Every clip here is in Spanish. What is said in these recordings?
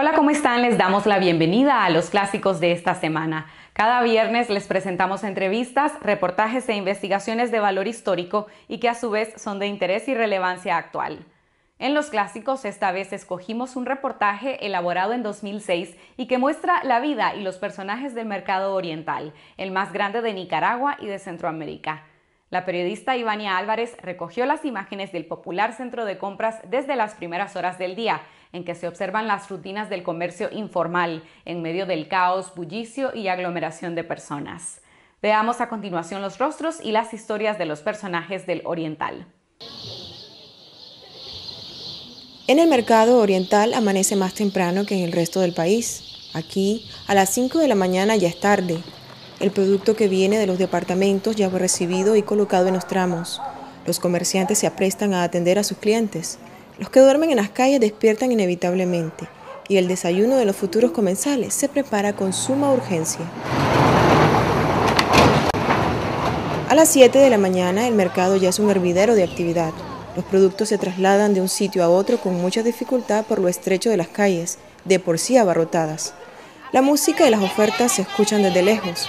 Hola, ¿cómo están? Les damos la bienvenida a los clásicos de esta semana. Cada viernes les presentamos entrevistas, reportajes e investigaciones de valor histórico y que a su vez son de interés y relevancia actual. En los clásicos esta vez escogimos un reportaje elaborado en 2006 y que muestra la vida y los personajes del Mercado Oriental, el más grande de Nicaragua y de Centroamérica. La periodista Ivania Álvarez recogió las imágenes del popular centro de compras desde las primeras horas del día, en que se observan las rutinas del comercio informal, en medio del caos, bullicio y aglomeración de personas. Veamos a continuación los rostros y las historias de los personajes del Oriental. En el mercado oriental amanece más temprano que en el resto del país. Aquí, a las 5 de la mañana ya es tarde. El producto que viene de los departamentos ya fue recibido y colocado en los tramos. Los comerciantes se aprestan a atender a sus clientes. Los que duermen en las calles despiertan inevitablemente y el desayuno de los futuros comensales se prepara con suma urgencia. A las 7 de la mañana el mercado ya es un hervidero de actividad. Los productos se trasladan de un sitio a otro con mucha dificultad por lo estrecho de las calles, de por sí abarrotadas. La música y las ofertas se escuchan desde lejos.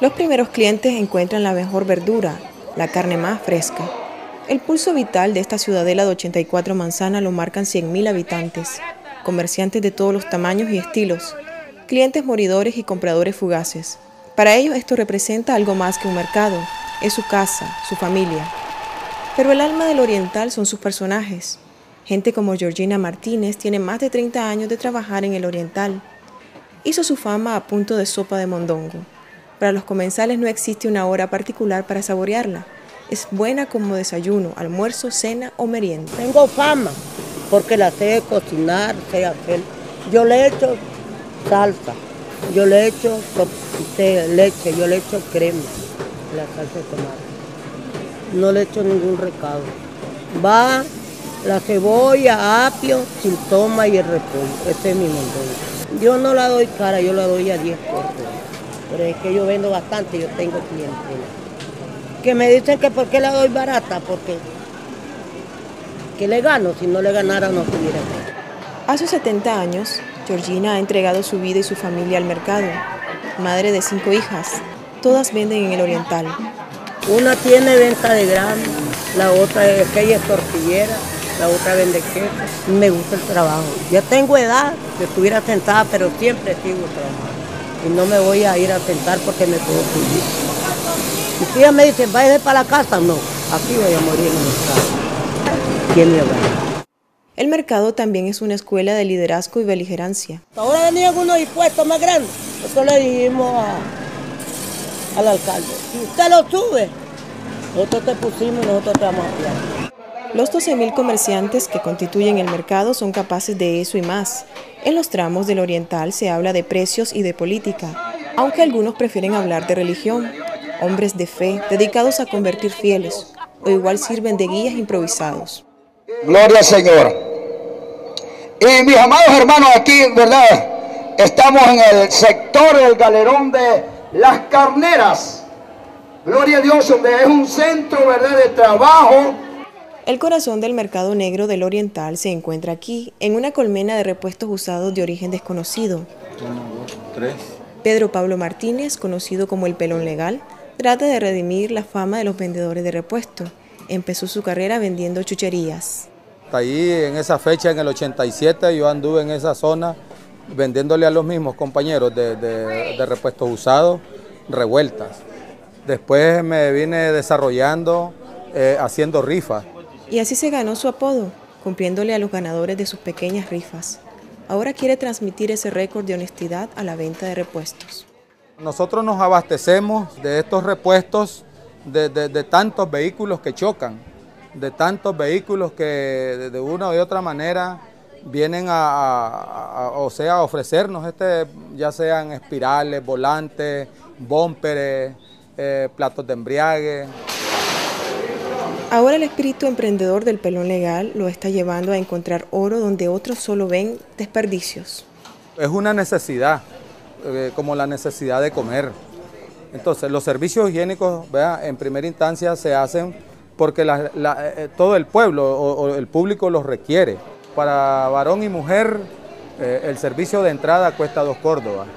Los primeros clientes encuentran la mejor verdura, la carne más fresca. El pulso vital de esta ciudadela de 84 manzanas lo marcan 100.000 habitantes, comerciantes de todos los tamaños y estilos, clientes moridores y compradores fugaces. Para ellos esto representa algo más que un mercado, es su casa, su familia. Pero el alma del oriental son sus personajes. Gente como Georgina Martínez tiene más de 30 años de trabajar en el oriental. Hizo su fama a punto de sopa de mondongo. Para los comensales no existe una hora particular para saborearla. Es buena como desayuno, almuerzo, cena o merienda. Tengo fama porque la sé cocinar, sé hacer. Yo le echo salsa, yo le echo leche, yo le echo crema, la salsa de tomate. No le echo ningún recado. Va la cebolla, apio, chiltoma y el repollo. Ese es mi mondongo. Yo no la doy cara, yo la doy a 10 cortes. Pero es que yo vendo bastante, yo tengo clientes. Que me dicen que por qué la doy barata, porque que le gano, si no le ganara no estuviera aquí. Hace 70 años, Georgina ha entregado su vida y su familia al mercado. Madre de 5 hijas, todas venden en el oriental. Una tiene venta de grano, la otra es que ella es tortillera. La otra vende queso. Me gusta el trabajo. Ya tengo edad, yo estuviera sentada, pero siempre sigo trabajando. Y no me voy a ir a sentar porque me puedo morir. Mis hijas me dicen, váyase para la casa. No, aquí voy a morir en el mercado. ¿Quién me va? El mercado también es una escuela de liderazgo y beligerancia. Ahora venían unos impuestos más grandes. Eso le dijimos al alcalde. Si usted lo sube, nosotros te pusimos y nosotros te vamos a apoyar. Los 12.000 comerciantes que constituyen el mercado son capaces de eso y más. En los tramos del oriental se habla de precios y de política, aunque algunos prefieren hablar de religión. Hombres de fe dedicados a convertir fieles, o igual sirven de guías improvisados. Gloria al Señor. Y mis amados hermanos, aquí, ¿verdad? Estamos en el sector del galerón de Las Carneras. Gloria a Dios, donde es un centro, ¿verdad?, de trabajo. El corazón del mercado negro del oriental se encuentra aquí, en una colmena de repuestos usados de origen desconocido. 1, 2, 3. Pedro Pablo Martínez, conocido como El Pelón Legal, trata de redimir la fama de los vendedores de repuestos. Empezó su carrera vendiendo chucherías. Ahí, en esa fecha, en el 87, yo anduve en esa zona vendiéndole a los mismos compañeros de repuestos usados, revueltas. Después me vine desarrollando, haciendo rifas. Y así se ganó su apodo, cumpliéndole a los ganadores de sus pequeñas rifas. Ahora quiere transmitir ese récord de honestidad a la venta de repuestos. Nosotros nos abastecemos de estos repuestos, de tantos vehículos que chocan, de tantos vehículos que de una u otra manera vienen a ofrecernos, ya sean espirales, volantes, bumperes, platos de embriague. Ahora el espíritu emprendedor del Pelón Legal lo está llevando a encontrar oro donde otros solo ven desperdicios. Es una necesidad, como la necesidad de comer. Entonces, los servicios higiénicos, ¿verdad?, en primera instancia se hacen porque todo el pueblo o el público los requiere. Para varón y mujer El servicio de entrada cuesta 2 córdobas.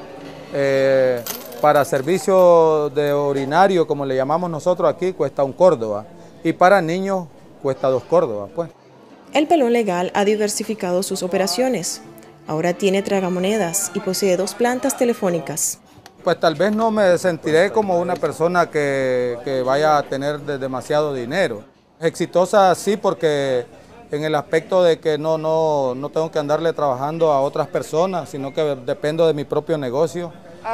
Para servicio de urinario, como le llamamos nosotros aquí, cuesta 1 córdoba. Y para niños cuesta 2 córdobas, pues. El Pelón Legal ha diversificado sus operaciones. Ahora tiene tragamonedas y posee 2 plantas telefónicas. Pues tal vez no me sentiré como una persona que vaya a tener demasiado dinero. Exitosa sí, porque en el aspecto de que no tengo que andarle trabajando a otras personas, sino que dependo de mi propio negocio. No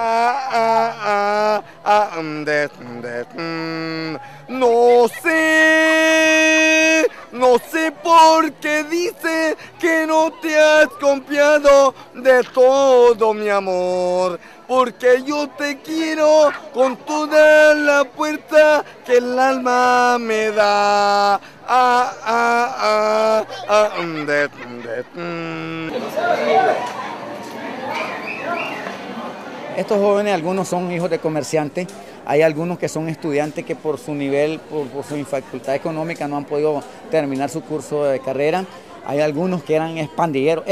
sé por qué dice que no te has confiado de todo, mi amor, porque yo te quiero con toda la fuerza que el alma me da. Estos jóvenes, algunos son hijos de comerciantes, hay algunos que son estudiantes que por su nivel, por su facultad económica no han podido terminar su curso de carrera, hay algunos que eran pandilleros,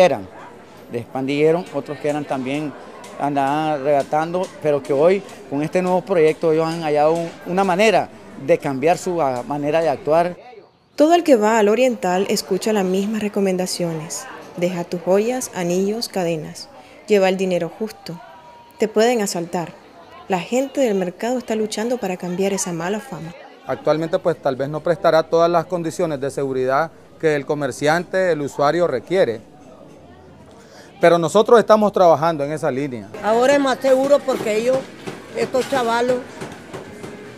otros que eran también, andaban regatando, pero que hoy con este nuevo proyecto ellos han hallado una manera de cambiar su manera de actuar. Todo el que va al Oriental escucha las mismas recomendaciones. Deja tus joyas, anillos, cadenas. Lleva el dinero justo. Te pueden asaltar. La gente del mercado está luchando para cambiar esa mala fama. Actualmente pues tal vez no prestará todas las condiciones de seguridad que el comerciante, el usuario requiere. Pero nosotros estamos trabajando en esa línea. Ahora es más seguro porque ellos, estos chavalos,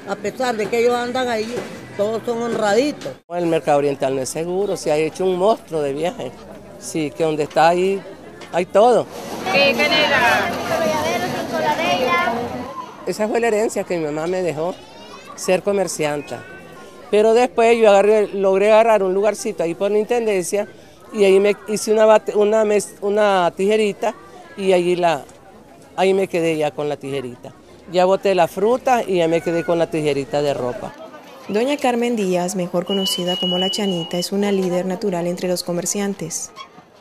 a pesar de que ellos andan ahí, todos son honraditos. El Mercado Oriental no es seguro, se ha hecho un monstruo de viaje. Sí, que donde está ahí hay todo. ¿Qué canela? Esa fue la herencia que mi mamá me dejó, ser comerciante. Pero después yo logré agarrar un lugarcito ahí por la intendencia y ahí me hice una tijerita y ahí me quedé ya con la tijerita. Ya boté la fruta y ya me quedé con la tijerita de ropa. Doña Carmen Díaz, mejor conocida como La Chanita, es una líder natural entre los comerciantes.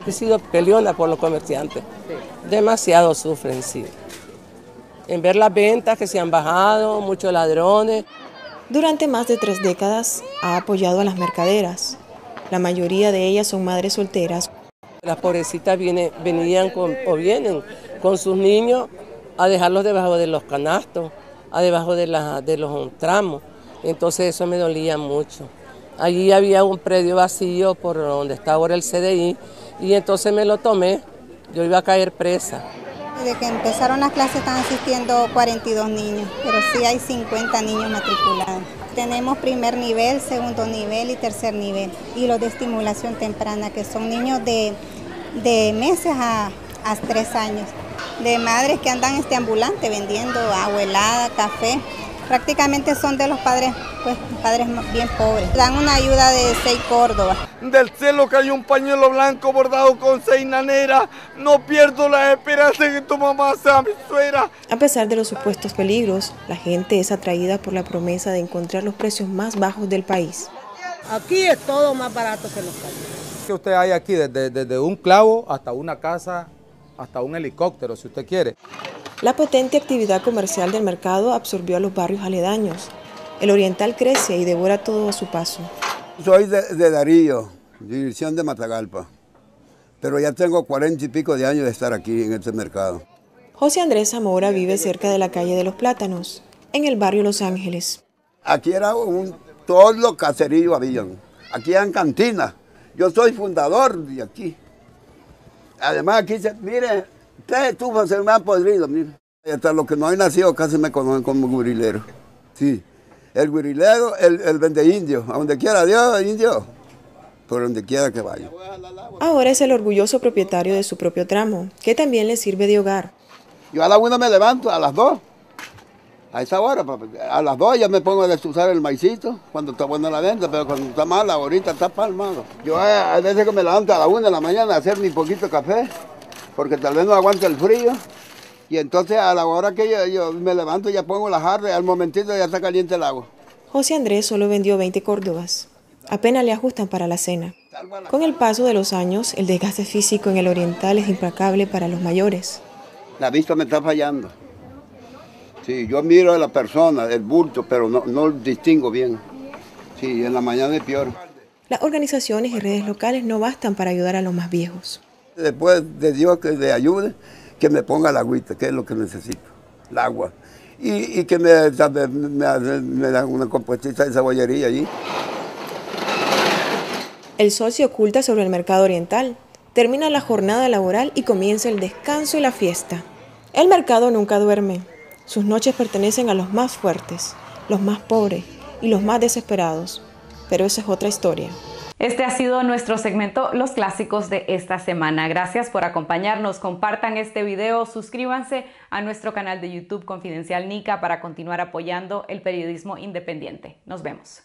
He sido peleona por los comerciantes. Sí. Demasiado sufren, sí. En ver las ventas que se han bajado, muchos ladrones. Durante más de 3 décadas ha apoyado a las mercaderas. La mayoría de ellas son madres solteras. Las pobrecitas vienen con sus niños a dejarlos debajo de los canastos, a debajo de los tramos. Entonces eso me dolía mucho. Allí había un predio vacío por donde está ahora el CDI y entonces me lo tomé. Yo iba a caer presa. Desde que empezaron las clases están asistiendo 42 niños, pero sí hay 50 niños matriculados. Tenemos primer nivel, segundo nivel y tercer nivel. Y los de estimulación temprana, que son niños de meses a 3 años. De madres que andan ambulante vendiendo agua helada, café. Prácticamente son de los padres, pues padres bien pobres. Dan una ayuda de 6 córdobas. Del cielo cayó un pañuelo blanco bordado con 6 naneras. No pierdo la esperanza de que tu mamá sea mi suegra. A pesar de los supuestos peligros, la gente es atraída por la promesa de encontrar los precios más bajos del país. Aquí es todo más barato que en los países. Que usted hay aquí desde un clavo hasta una casa, hasta un helicóptero, si usted quiere. La potente actividad comercial del mercado absorbió a los barrios aledaños. El Oriental crece y devora todo a su paso. Soy de Darío, dirección de Matagalpa, pero ya tengo 40 y pico de años de estar aquí en este mercado. José Andrés Zamora vive cerca de la calle de Los Plátanos, en el barrio Los Ángeles. Aquí era todos los caseríos habían, aquí eran cantinas. Yo soy fundador de aquí. Además aquí, mire, 3 estufas se me han podrido, mire. Hasta los que no han nacido casi me conocen como gurilero. Sí, el gurilero, el vende indio, a donde quiera Dios, indio, por donde quiera que vaya. Ahora es el orgulloso propietario de su propio tramo, que también le sirve de hogar. Yo a la 1 me levanto, a las 2, a esa hora, a las 2 ya me pongo a destrozar el maicito, cuando está buena la venta, pero cuando está mala, ahorita está palmado. Yo a veces que me levanto a la 1 de la mañana a hacer mi poquito café, porque tal vez no aguanta el frío, y entonces a la hora que yo me levanto ya pongo la jarra y al momentito ya está caliente el agua. José Andrés solo vendió 20 córdobas, apenas le ajustan para la cena. Con el paso de los años, el desgaste físico en el oriental es implacable para los mayores. La vista me está fallando. Sí, yo miro a la persona, el bulto, pero no distingo bien. Sí, en la mañana es peor. Las organizaciones y redes locales no bastan para ayudar a los más viejos. Después de Dios que me ayude, que me ponga la agüita, que es lo que necesito, el agua. Y que me dan una compuestita de cebollería allí. El sol se oculta sobre el mercado oriental. Termina la jornada laboral y comienza el descanso y la fiesta. El mercado nunca duerme. Sus noches pertenecen a los más fuertes, los más pobres y los más desesperados. Pero esa es otra historia. Este ha sido nuestro segmento Los Clásicos de esta semana. Gracias por acompañarnos. Compartan este video, suscríbanse a nuestro canal de YouTube Confidencial Nica para continuar apoyando el periodismo independiente. Nos vemos.